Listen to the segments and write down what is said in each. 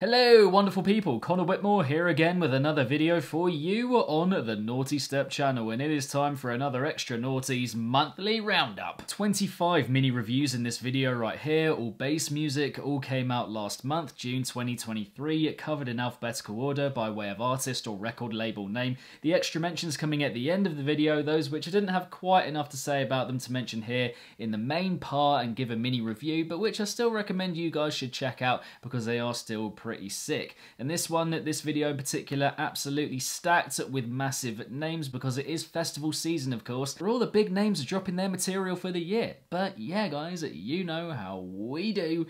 Hello wonderful people, Connor Whitmore here again with another video for you on the Naughty Step channel, and it is time for another Extra Naughty's monthly roundup. 25 mini reviews in this video right here, all bass music, all came out last month, June 2023, covered in alphabetical order by way of artist or record label name. The extra mentions coming at the end of the video, those which I didn't have quite enough to say about them to mention here in the main part and give a mini review, but which I still recommend you guys should check out because they are still pretty sick. And this one, this video in particular, absolutely stacked with massive names because it is festival season, of course, where all the big names are dropping their material for the year. But yeah, guys, you know how we do.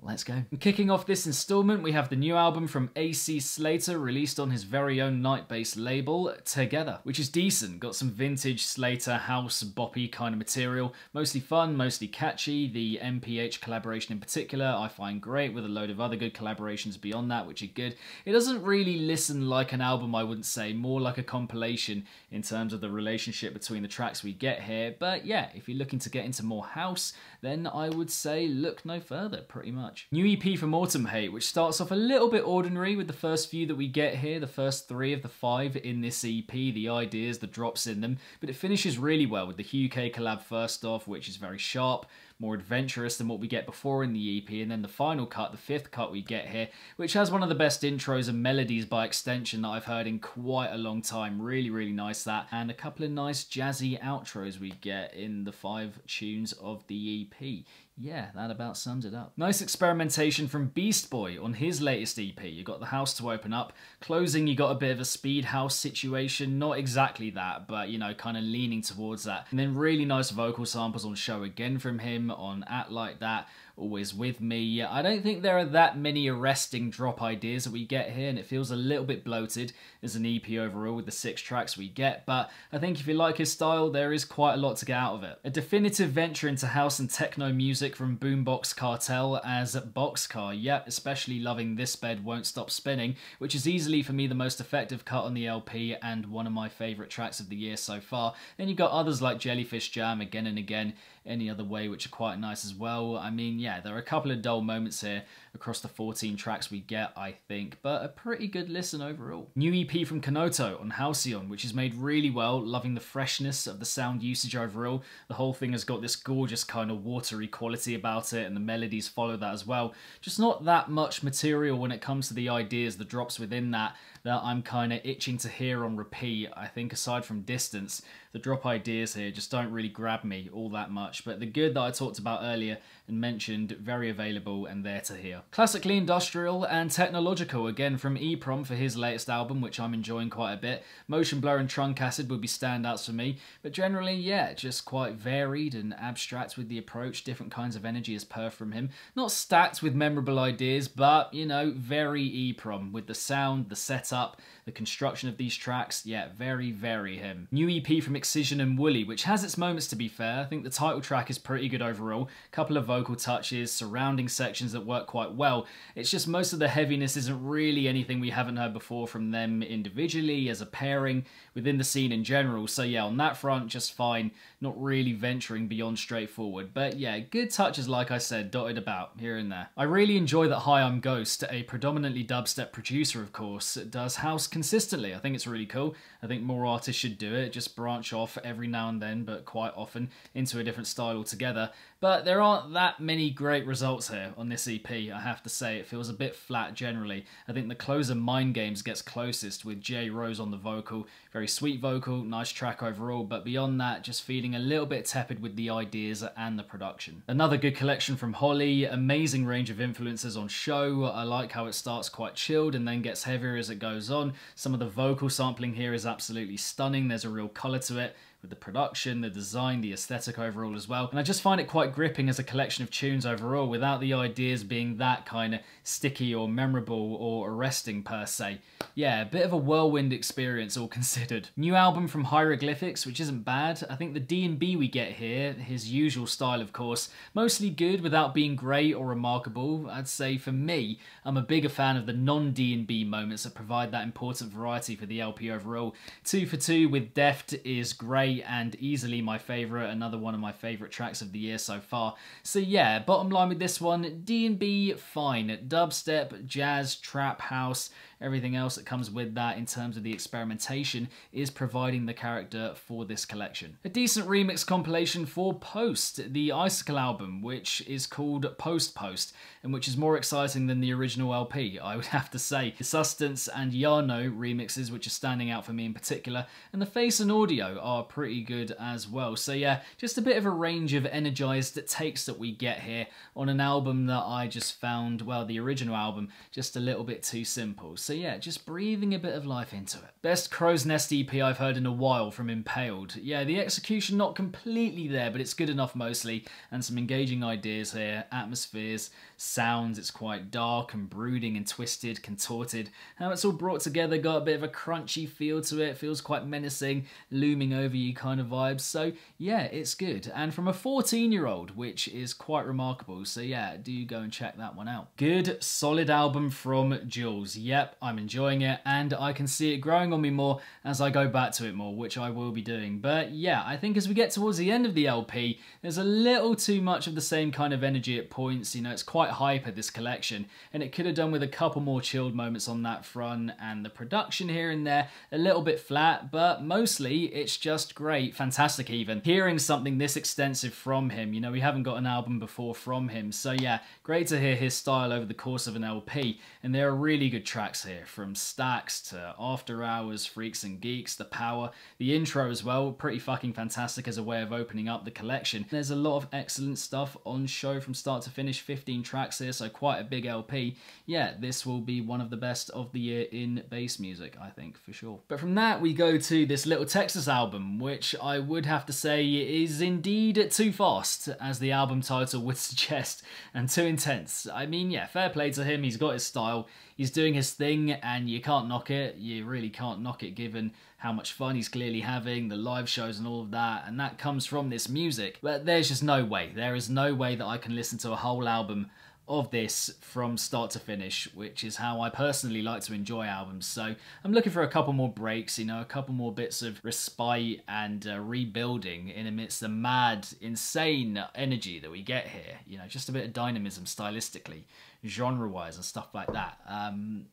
Let's go. Kicking off this installment, we have the new album from AC Slater, released on his very own Nightbass label, Together, which is decent. Got some vintage Slater house boppy kind of material. Mostly fun, mostly catchy. The MPH collaboration in particular I find great, with a load of other good collaborations beyond that, which are good. It doesn't really listen like an album, I wouldn't say. More like a compilation in terms of the relationship between the tracks we get here. But yeah, if you're looking to get into more house, then I would say look no further, pretty much. New EP from Automhate, which starts off a little bit ordinary with the first few that we get here, the first three of the five in this EP, the ideas, the drops in them, but it finishes really well with the Hugh-K collab first off, which is very sharp, more adventurous than what we get before in the EP, and then the final cut, the fifth cut we get here, which has one of the best intros and melodies by extension that I've heard in quite a long time. Really, really nice that, and a couple of nice jazzy outros we get in the five tunes of the EP. Yeah, that about sums it up. Nice experimentation from beastboi on his latest EP. You got the house to open up. Closing, you got a bit of a speed house situation. Not exactly that, but, you know, kind of leaning towards that. And then really nice vocal samples on Show Again from him, on At Like That, Always With Me. I don't think there are that many arresting drop ideas that we get here, and it feels a little bit bloated as an EP overall with the six tracks we get, but I think if you like his style, there is quite a lot to get out of it. A definitive venture into house and techno music from Boombox Cartel as Boxcar. Yep, especially loving This Bed Won't Stop Spinning, which is easily for me the most effective cut on the LP and one of my favourite tracks of the year so far. Then you've got others like Jellyfish Jam, Again and Again, Any Other Way, which are quite nice as well. I mean, yeah, there are a couple of dull moments here across the 14 tracks we get, I think, but a pretty good listen overall. New EP from Canoto on Halcyon, which is made really well, loving the freshness of the sound usage overall. The whole thing has got this gorgeous kind of watery quality about it, and the melodies follow that as well. Just not that much material when it comes to the ideas, the drops within that I'm kind of itching to hear on repeat. I think aside from Distance, the drop ideas here just don't really grab me all that much, but the good that I talked about earlier and mentioned, very available and there to hear. Classically industrial and technological again from Eprom for his latest album, which I'm enjoying quite a bit. Motion Blur and Trunk Acid would be standouts for me, but generally, yeah, just quite varied and abstract with the approach, different kinds of energy as per from him. Not stacked with memorable ideas, but, you know, very Eprom with the sound, the setup, the construction of these tracks. Yeah, very, very him. New EP from Excision and Woolly, which has its moments to be fair. I think the title track is pretty good overall. Couple of vocal touches, surrounding sections that work quite well. It's just most of the heaviness isn't really anything we haven't heard before from them individually, as a pairing, within the scene in general. So yeah, on that front, just fine. Not really venturing beyond straightforward. But yeah, good touches, like I said, dotted about here and there. I really enjoy that Hi, I'm Ghost, a predominantly dubstep producer, of course, does house consistently. I think it's really cool. I think more artists should do it, just branch off every now and then, but quite often into a different style altogether. But there aren't that many great results here on this EP, I have to say. It feels a bit flat generally. I think the closer Mind Games gets closest, with Jay Rose on the vocal. Very sweet vocal, nice track overall, but beyond that, just feeling a little bit tepid with the ideas and the production. Another good collection from Holly, amazing range of influences on Show. I like how it starts quite chilled and then gets heavier as it goes on. Some of the vocal sampling here is absolutely stunning. There's a real colour to it, with the production, the design, the aesthetic overall as well. And I just find it quite gripping as a collection of tunes overall, without the ideas being that kind of sticky or memorable or arresting per se. Yeah, a bit of a whirlwind experience all considered. New album from Hieroglyphics, which isn't bad. I think the D&B we get here, his usual style of course, mostly good without being great or remarkable. I'd say for me, I'm a bigger fan of the non-D&B moments that provide that important variety for the LP overall. 2 for 2 with Deft is great. definitely and easily my favourite, another one of my favourite tracks of the year so far. So yeah, bottom line with this one, D&B, fine. Dubstep, jazz, trap house, everything else that comes with that in terms of the experimentation is providing the character for this collection. A decent remix compilation for Post, the Icicle album, which is called Post Post, and which is more exciting than the original LP, I would have to say. The Substance and Yarno remixes, which are standing out for me in particular, and the Face and Audio are pretty good as well. So yeah, just a bit of a range of energized takes that we get here on an album that I just found, well, the original album, just a little bit too simple. So yeah, just breathing a bit of life into it. Best Crow's Nest EP I've heard in a while from Impaled. Yeah, the execution not completely there, but it's good enough mostly, and some engaging ideas here, atmospheres, sounds, it's quite dark and brooding and twisted, contorted. How it's all brought together, got a bit of a crunchy feel to it, feels quite menacing, looming over you kind of vibes. So yeah, it's good. And from a 14-year-old, which is quite remarkable. So yeah, do go and check that one out. Good, solid album from Juelz. Yep, I'm enjoying it, and I can see it growing on me more as I go back to it more, which I will be doing. But yeah, I think as we get towards the end of the LP, there's a little too much of the same kind of energy at points. You know, it's quite hyper, this collection, and it could have done with a couple more chilled moments on that front, and the production here and there a little bit flat, but mostly it's just great, fantastic even. Hearing something this extensive from him, you know, we haven't got an album before from him, so yeah, great to hear his style over the course of an LP, and there are really good tracks here, from Stacks to After Hours, Freaks and Geeks, The Power, the intro as well, pretty fucking fantastic as a way of opening up the collection. There's a lot of excellent stuff on show from start to finish, 15 tracks here, so quite a big LP. Yeah, this will be one of the best of the year in bass music, I think, for sure. But from that, we go to this Lil Texas album, which I would have to say is indeed too fast, as the album title would suggest, and too intense. I mean, yeah, fair play to him, he's got his style, he's doing his thing, and you can't knock it. You really can't knock it given how much fun he's clearly having, the live shows and all of that, and that comes from this music. But there's just no way. There is no way that I can listen to a whole album of this from start to finish, which is how I personally like to enjoy albums. So I'm looking for a couple more breaks, you know, a couple more bits of respite and rebuilding in amidst the mad, insane energy that we get here. You know, just a bit of dynamism stylistically, genre-wise and stuff like that.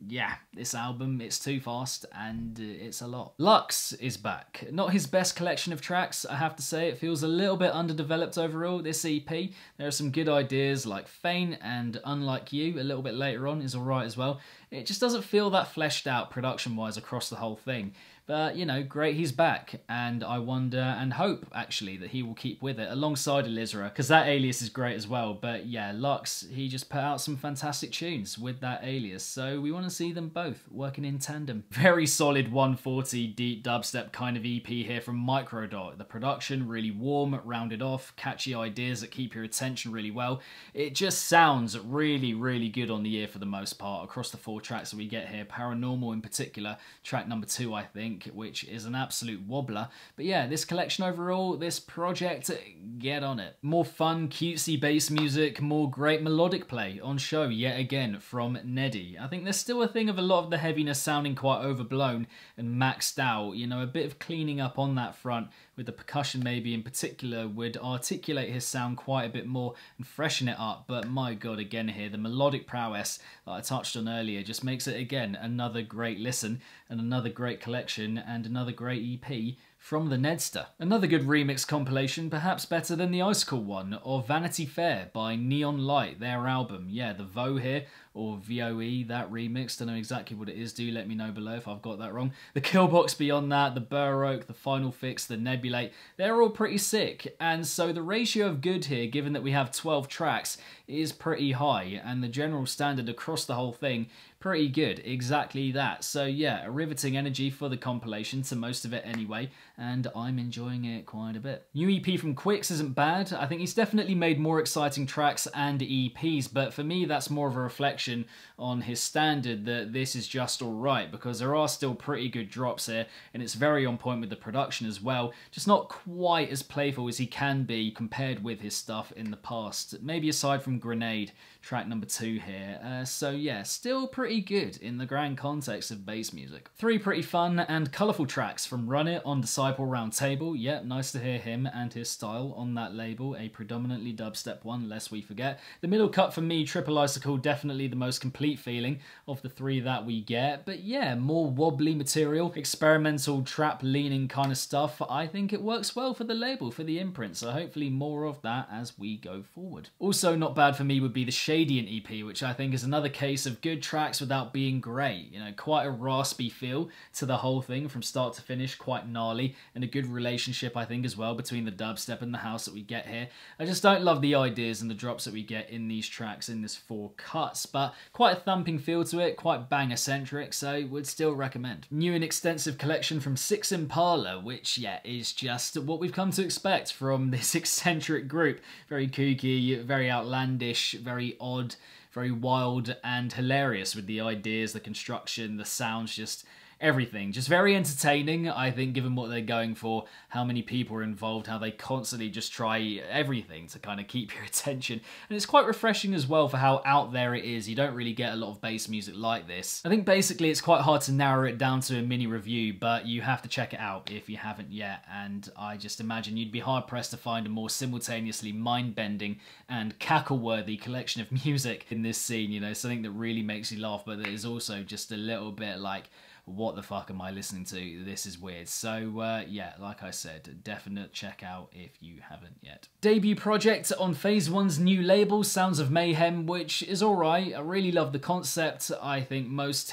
Yeah, this album, it's too fast and it's a lot. Lux is back. Not his best collection of tracks, I have to say. It feels a little bit underdeveloped overall, this EP. There are some good ideas like Feign and Unlike You, a little bit later on, is alright as well. It just doesn't feel that fleshed out production-wise across the whole thing. But, you know, great he's back, and I wonder and hope, actually, that he will keep with it, alongside Elizra, because that alias is great as well. But yeah, Lux, he just put out some fantastic tunes with that alias, so we want to see them both working in tandem. Very solid 140 deep dubstep kind of EP here from Microdot. The production, really warm, rounded off, catchy ideas that keep your attention really well. It just sounds really, really good on the year for the most part, across the 4 tracks that we get here, Paranormal in particular, track number 2, I think, which is an absolute wobbler. But yeah, this collection overall, this project, get on it. More fun, cutesy bass music, more great melodic play on show yet again from Neddy. I think there's still a thing of a lot of the heaviness sounding quite overblown and maxed out. You know, a bit of cleaning up on that front with the percussion maybe in particular would articulate his sound quite a bit more and freshen it up. But my god, again here, the melodic prowess that I touched on earlier just makes it again another great listen and another great collection and another great EP from the Nedster. Another good remix compilation, perhaps better than the Icicle one, of Vanity Fair by Neon Light, their album. Yeah, the Vo here, or VOE, that remix, don't know exactly what it is, do let me know below if I've got that wrong. The Killbox beyond that, the Burroke, the Final Fix, the Nebulate, they're all pretty sick, and so the ratio of good here, given that we have 12 tracks, is pretty high, and the general standard across the whole thing, pretty good, exactly that. So yeah, a riveting energy for the compilation, to most of it anyway, and I'm enjoying it quite a bit. New EP from Quix isn't bad. I think he's definitely made more exciting tracks and EPs, but for me that's more of a reflection on his standard that this is just alright, because there are still pretty good drops here, and it's very on point with the production as well, just not quite as playful as he can be compared with his stuff in the past, maybe aside from Grenade, track number 2 here. So yeah, still pretty good in the grand context of bass music. 3 pretty fun and colourful tracks from Run It on Disciple Disciple Round Table, yeah, nice to hear him and his style on that label, a predominantly dubstep one, lest we forget. The middle cut for me, Triple Icicle, definitely the most complete feeling of the three that we get, but yeah, more wobbly material, experimental trap leaning kind of stuff. I think it works well for the label, for the imprint, so hopefully more of that as we go forward. Also not bad for me would be the Shadian EP, which I think is another case of good tracks without being great, you know, quite a raspy feel to the whole thing from start to finish, quite gnarly, and a good relationship I think as well between the dubstep and the house that we get here. I just don't love the ideas and the drops that we get in these tracks in this 4 cuts, but quite a thumping feel to it, quite banger-centric, so would still recommend. New and extensive collection from Six Impala, which yeah, is just what we've come to expect from this eccentric group. Very kooky, very outlandish, very odd, very wild and hilarious with the ideas, the construction, the sounds, just everything. Just very entertaining, I think, given what they're going for, how many people are involved, how they constantly just try everything to kind of keep your attention. And it's quite refreshing as well for how out there it is. You don't really get a lot of bass music like this. I think basically it's quite hard to narrow it down to a mini review, but you have to check it out if you haven't yet. And I just imagine you'd be hard-pressed to find a more simultaneously mind-bending and cackle-worthy collection of music in this scene, you know, something that really makes you laugh, but that is also just a little bit like, what the fuck am I listening to? This is weird. So yeah, like I said, definite check out if you haven't yet. Debut project on Phase 1's new label, Sounds of Mayhem, which is alright. I really love the concept. I think most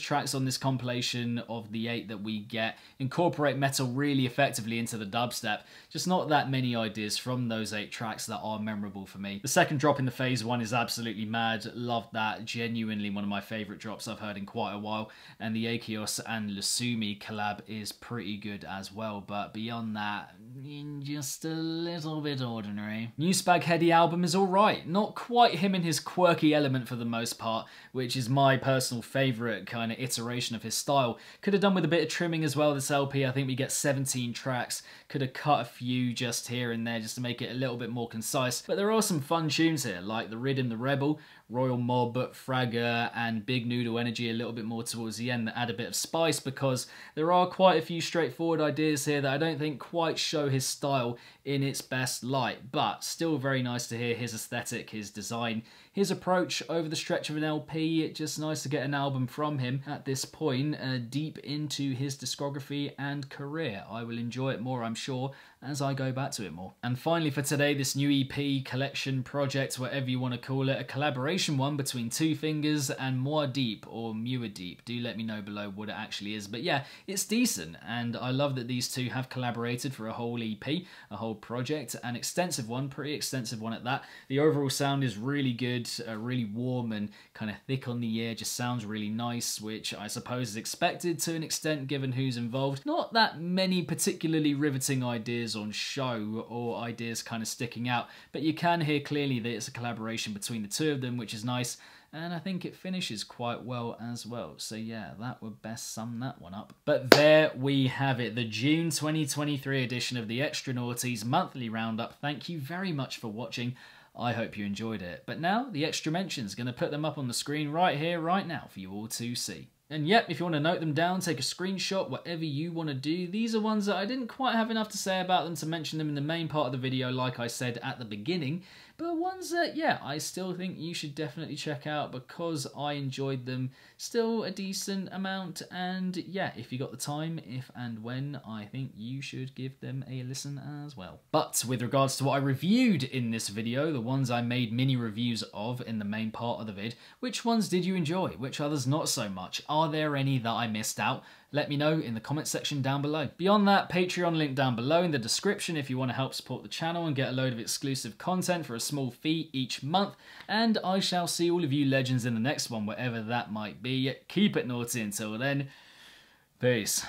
tracks on this compilation of the 8 that we get incorporate metal really effectively into the dubstep. Just not that many ideas from those 8 tracks that are memorable for me. The second drop in the Phase 1 is absolutely mad. Love that. Genuinely one of my favourite drops I've heard in quite a while. And the Aki and Lasumi collab is pretty good as well, but beyond that, just a little bit ordinary. New Spaghetti album is alright, not quite him in his quirky element for the most part, which is my personal favourite kind of iteration of his style. Could have done with a bit of trimming as well, this LP. I think we get 17 tracks, could have cut a few just here and there just to make it a little bit more concise, but there are some fun tunes here, like The Riddim the Rebel, Royal Mob, Fragger, and Big Noodle Energy a little bit more towards the end that add a bit of spice, because there are quite a few straightforward ideas here that I don't think quite show his style in its best light, but still very nice to hear his aesthetic, his design, his approach over the stretch of an LP. It's just nice to get an album from him at this point, deep into his discography and career. I will enjoy it more, I'm sure, as I go back to it more. And finally for today, this new EP, collection, project, whatever you want to call it, a collaboration one between 2 Fingers and Muadeep, or Muadeep. Do let me know below what it actually is, but yeah, it's decent, and I love that these two have collaborated for a whole EP, a whole project, an extensive one, pretty extensive one at that. The overall sound is really good, really warm and kind of thick on the ear, just sounds really nice, which I suppose is expected to an extent given who's involved. Not that many particularly riveting ideas on show or ideas kind of sticking out, but you can hear clearly that it's a collaboration between the two of them, which is nice. And I think it finishes quite well as well. So yeah, that would best sum that one up. But there we have it, the June 2023 edition of the Extra Naughties monthly roundup. Thank you very much for watching. I hope you enjoyed it. But now, the extra mention's going to put them up on the screen right here, right now, for you all to see. And yep, if you want to note them down, take a screenshot, whatever you want to do. These are ones that I didn't quite have enough to say about them to mention them in the main part of the video, like I said at the beginning. But ones that, yeah, I still think you should definitely check out because I enjoyed them still a decent amount. And yeah, if you got the time, if and when, I think you should give them a listen as well. But with regards to what I reviewed in this video, the ones I made mini reviews of in the main part of the vid, which ones did you enjoy? Which others not so much? Are there any that I missed out? Let me know in the comment section down below. Beyond that, Patreon link down below in the description if you want to help support the channel and get a load of exclusive content for a small fee each month. And I shall see all of you legends in the next one, whatever that might be. Keep it naughty until then. Peace.